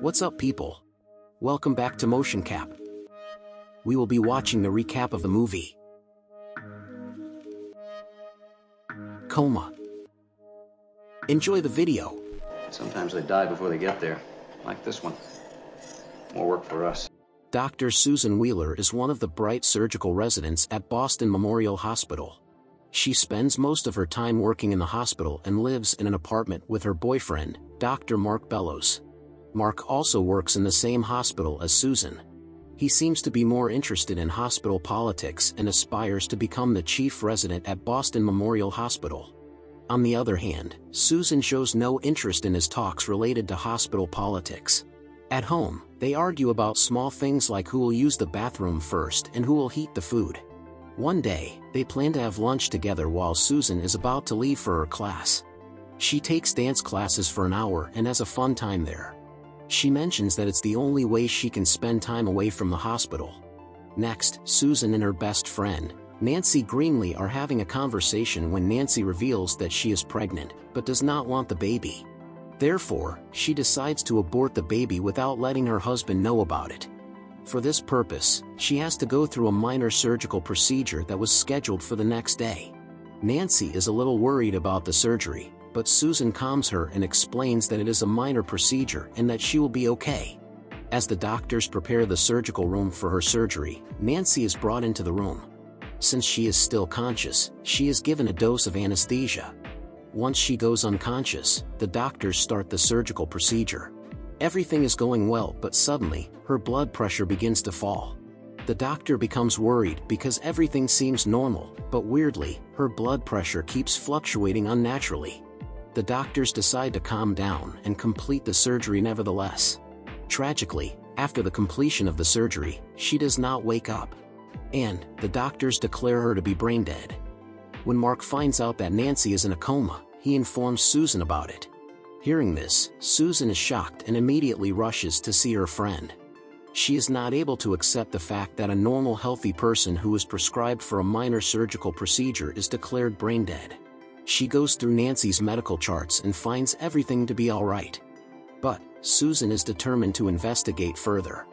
What's up, people? Welcome back to Motion Cap. We will be watching the recap of the movie Coma. Enjoy the video. Sometimes they die before they get there, like this one. More work for us. Dr. Susan Wheeler is one of the bright surgical residents at Boston Memorial Hospital. She spends most of her time working in the hospital and lives in an apartment with her boyfriend, Dr. Mark Bellows. Mark also works in the same hospital as Susan. He seems to be more interested in hospital politics and aspires to become the chief resident at Boston Memorial Hospital. On the other hand, Susan shows no interest in his talks related to hospital politics. At home, they argue about small things like who will use the bathroom first and who will heat the food. One day, they plan to have lunch together while Susan is about to leave for her class. She takes dance classes for an hour and has a fun time there. She mentions that it's the only way she can spend time away from the hospital. Next, Susan and her best friend, Nancy Greenley, are having a conversation when Nancy reveals that she is pregnant, but does not want the baby. Therefore, she decides to abort the baby without letting her husband know about it. For this purpose, she has to go through a minor surgical procedure that was scheduled for the next day. Nancy is a little worried about the surgery, but Susan calms her and explains that it is a minor procedure and that she will be okay. As the doctors prepare the surgical room for her surgery, Nancy is brought into the room. Since she is still conscious, she is given a dose of anesthesia. Once she goes unconscious, the doctors start the surgical procedure. Everything is going well, but suddenly, her blood pressure begins to fall. The doctor becomes worried because everything seems normal, but weirdly, her blood pressure keeps fluctuating unnaturally. The doctors decide to calm down and complete the surgery nevertheless. Tragically, after the completion of the surgery, she does not wake up, and the doctors declare her to be brain dead. When Mark finds out that Nancy is in a coma, he informs Susan about it. Hearing this, Susan is shocked and immediately rushes to see her friend. She is not able to accept the fact that a normal, healthy person who is prescribed for a minor surgical procedure is declared brain dead. She goes through Nancy's medical charts and finds everything to be all right. But Susan is determined to investigate further.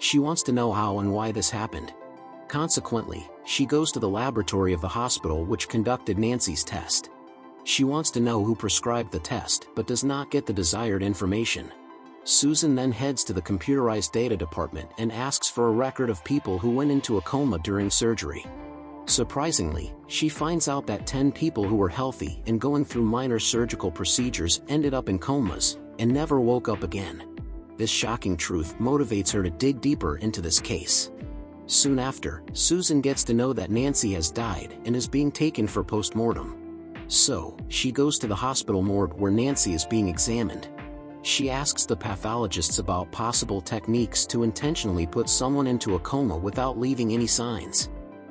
She wants to know how and why this happened. Consequently, she goes to the laboratory of the hospital which conducted Nancy's test. She wants to know who prescribed the test but does not get the desired information. Susan then heads to the computerized data department and asks for a record of people who went into a coma during surgery. Surprisingly, she finds out that 10 people who were healthy and going through minor surgical procedures ended up in comas and never woke up again. This shocking truth motivates her to dig deeper into this case. Soon after, Susan gets to know that Nancy has died and is being taken for post-mortem. So, she goes to the hospital morgue where Nancy is being examined. She asks the pathologists about possible techniques to intentionally put someone into a coma without leaving any signs.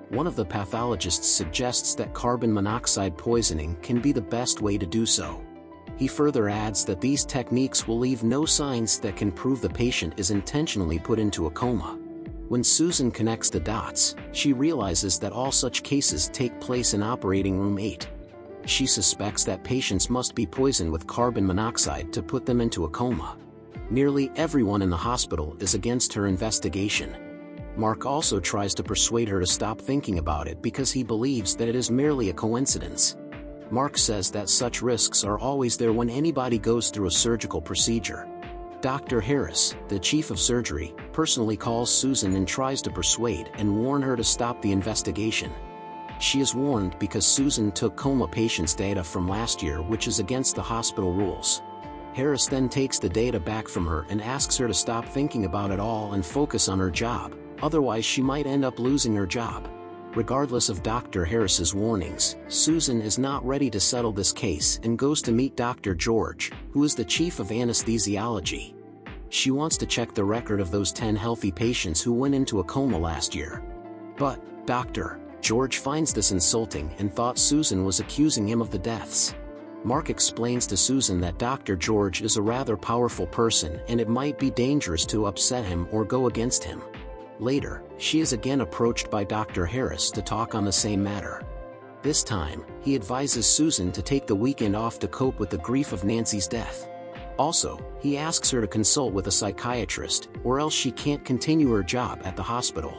One of the pathologists suggests that carbon monoxide poisoning can be the best way to do so. He further adds that these techniques will leave no signs that can prove the patient is intentionally put into a coma. When Susan connects the dots, she realizes that all such cases take place in operating room 8. She suspects that patients must be poisoned with carbon monoxide to put them into a coma. Nearly everyone in the hospital is against her investigation. Mark also tries to persuade her to stop thinking about it because he believes that it is merely a coincidence. Mark says that such risks are always there when anybody goes through a surgical procedure. Dr. Harris, the chief of surgery, personally calls Susan and tries to persuade and warn her to stop the investigation. She is warned because Susan took coma patients' data from last year, which is against the hospital rules. Harris then takes the data back from her and asks her to stop thinking about it all and focus on her job. Otherwise, she might end up losing her job. Regardless of Dr. Harris's warnings, Susan is not ready to settle this case and goes to meet Dr. George, who is the chief of anesthesiology. She wants to check the record of those 10 healthy patients who went into a coma last year. But Dr. George finds this insulting and thought Susan was accusing him of the deaths. Mark explains to Susan that Dr. George is a rather powerful person and it might be dangerous to upset him or go against him. Later, she is again approached by Dr. Harris to talk on the same matter. This time, he advises Susan to take the weekend off to cope with the grief of Nancy's death. Also, he asks her to consult with a psychiatrist, or else she can't continue her job at the hospital.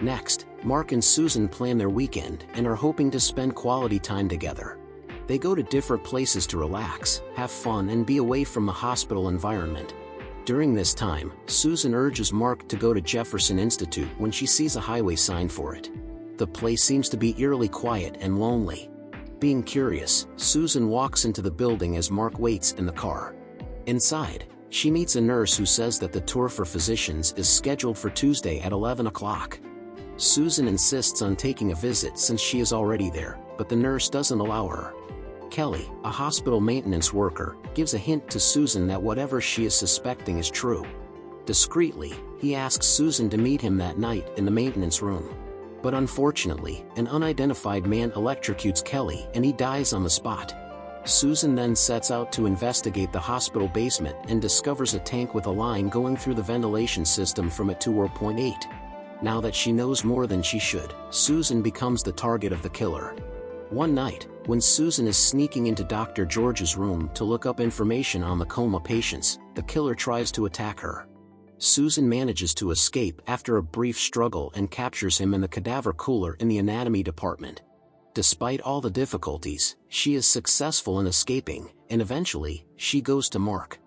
Next, Mark and Susan plan their weekend and are hoping to spend quality time together. They go to different places to relax, have fun, and be away from the hospital environment. During this time, Susan urges Mark to go to Jefferson Institute when she sees a highway sign for it. The place seems to be eerily quiet and lonely. Being curious, Susan walks into the building as Mark waits in the car. Inside, she meets a nurse who says that the tour for physicians is scheduled for Tuesday at 11 o'clock. Susan insists on taking a visit since she is already there, but the nurse doesn't allow her. Kelly, a hospital maintenance worker, gives a hint to Susan that whatever she is suspecting is true. Discreetly, he asks Susan to meet him that night in the maintenance room. But unfortunately, an unidentified man electrocutes Kelly and he dies on the spot. Susan then sets out to investigate the hospital basement and discovers a tank with a line going through the ventilation system from it to World Point 8. Now that she knows more than she should, Susan becomes the target of the killer. One night, when Susan is sneaking into Dr. George's room to look up information on the coma patients, the killer tries to attack her. Susan manages to escape after a brief struggle and captures him in the cadaver cooler in the anatomy department. Despite all the difficulties, she is successful in escaping, and eventually, she goes to Mark.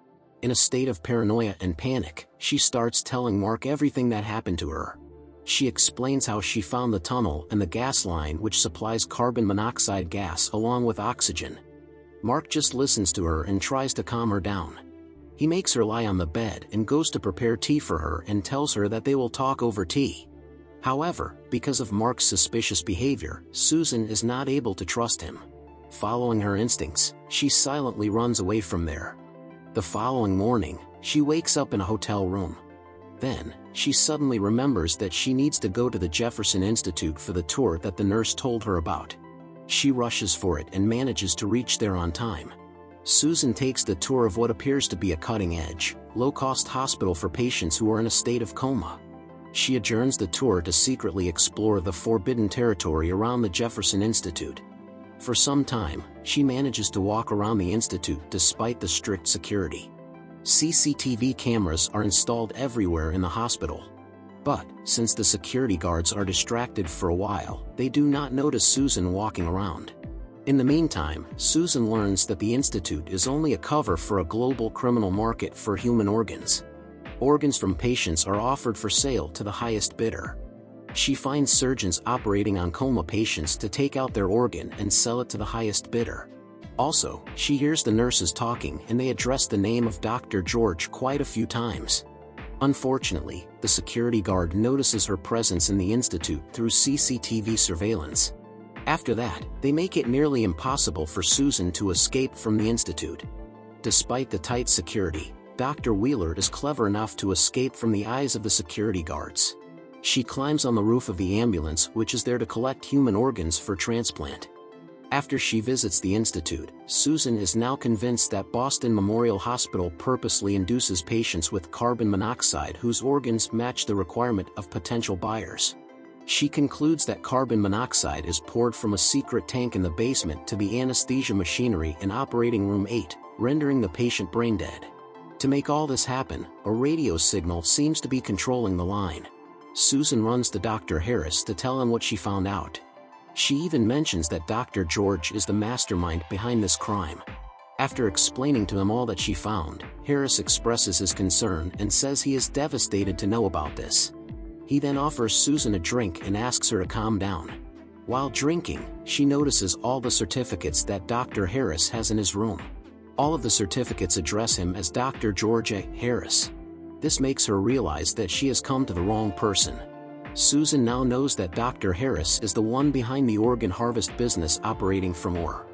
In a state of paranoia and panic, she starts telling Mark everything that happened to her. She explains how she found the tunnel and the gas line which supplies carbon monoxide gas along with oxygen. Mark just listens to her and tries to calm her down. He makes her lie on the bed and goes to prepare tea for her and tells her that they will talk over tea. However, because of Mark's suspicious behavior, Susan is not able to trust him. Following her instincts, she silently runs away from there. The following morning, she wakes up in a hotel room. Then, she suddenly remembers that she needs to go to the Jefferson Institute for the tour that the nurse told her about. She rushes for it and manages to reach there on time. Susan takes the tour of what appears to be a cutting-edge, low-cost hospital for patients who are in a state of coma. She adjourns the tour to secretly explore the forbidden territory around the Jefferson Institute. For some time, she manages to walk around the institute despite the strict security. CCTV cameras are installed everywhere in the hospital. But, since the security guards are distracted for a while, they do not notice Susan walking around. In the meantime, Susan learns that the institute is only a cover for a global criminal market for human organs. Organs from patients are offered for sale to the highest bidder. She finds surgeons operating on coma patients to take out their organ and sell it to the highest bidder. Also, she hears the nurses talking and they address the name of Dr. George quite a few times. Unfortunately, the security guard notices her presence in the institute through CCTV surveillance. After that, they make it nearly impossible for Susan to escape from the institute. Despite the tight security, Dr. Wheeler is clever enough to escape from the eyes of the security guards. She climbs on the roof of the ambulance, which is there to collect human organs for transplant. After she visits the institute, Susan is now convinced that Boston Memorial Hospital purposely induces patients with carbon monoxide whose organs match the requirement of potential buyers. She concludes that carbon monoxide is poured from a secret tank in the basement to the anesthesia machinery in operating room 8, rendering the patient brain dead. To make all this happen, a radio signal seems to be controlling the line. Susan runs to Dr. Harris to tell him what she found out. She even mentions that Dr. George is the mastermind behind this crime. After explaining to him all that she found, Harris expresses his concern and says he is devastated to know about this. He then offers Susan a drink and asks her to calm down. While drinking, she notices all the certificates that Dr. Harris has in his room. All of the certificates address him as Dr. George A. Harris. This makes her realize that she has come to the wrong person. Susan now knows that Dr. Harris is the one behind the organ harvest business operating from Orr.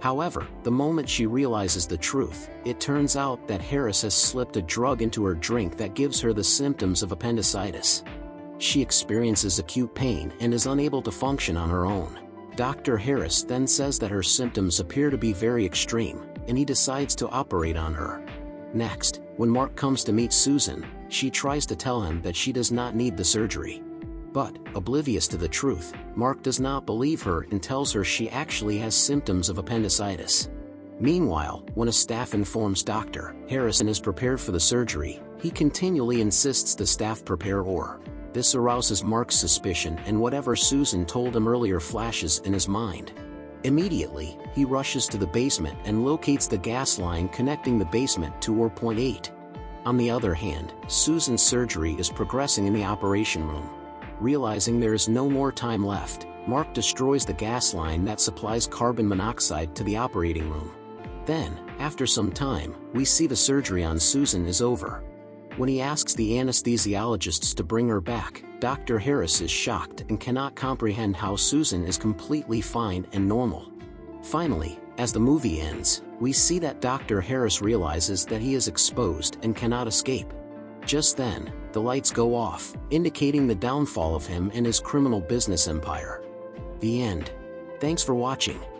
However, the moment she realizes the truth, it turns out that Harris has slipped a drug into her drink that gives her the symptoms of appendicitis. She experiences acute pain and is unable to function on her own. Dr. Harris then says that her symptoms appear to be very extreme, and he decides to operate on her. Next, when Mark comes to meet Susan, she tries to tell him that she does not need the surgery. But, oblivious to the truth, Mark does not believe her and tells her she actually has symptoms of appendicitis. Meanwhile, when a staff informs Dr. Harrison is prepared for the surgery, he continually insists the staff prepare or. This arouses Mark's suspicion, and whatever Susan told him earlier flashes in his mind. Immediately, he rushes to the basement and locates the gas line connecting the basement to or point 8. On the other hand, Susan's surgery is progressing in the operation room. Realizing there is no more time left, Mark destroys the gas line that supplies carbon monoxide to the operating room. Then, after some time, we see the surgery on Susan is over. When he asks the anesthesiologists to bring her back, Dr. Harris is shocked and cannot comprehend how Susan is completely fine and normal. Finally, as the movie ends, we see that Dr. Harris realizes that he is exposed and cannot escape. Just then, the lights go off, indicating the downfall of him and his criminal business empire. The end. Thanks for watching.